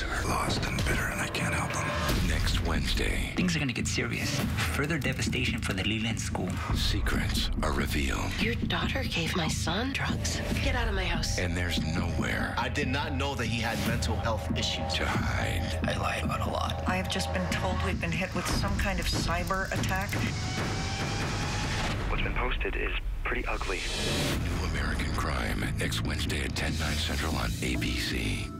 guys are lost and bitter, and I can't help them. Next Wednesday. Things are going to get serious. Further devastation for the Leland School. Secrets are revealed. Your daughter gave my son drugs. Get out of my house. And there's nowhere. I did not know that he had mental health issues. To hide. I lied about a lot. I have just been told we've been hit with some kind of cyber attack. What's been posted is pretty ugly. New American Crime, next Wednesday at 10/9 Central on ABC.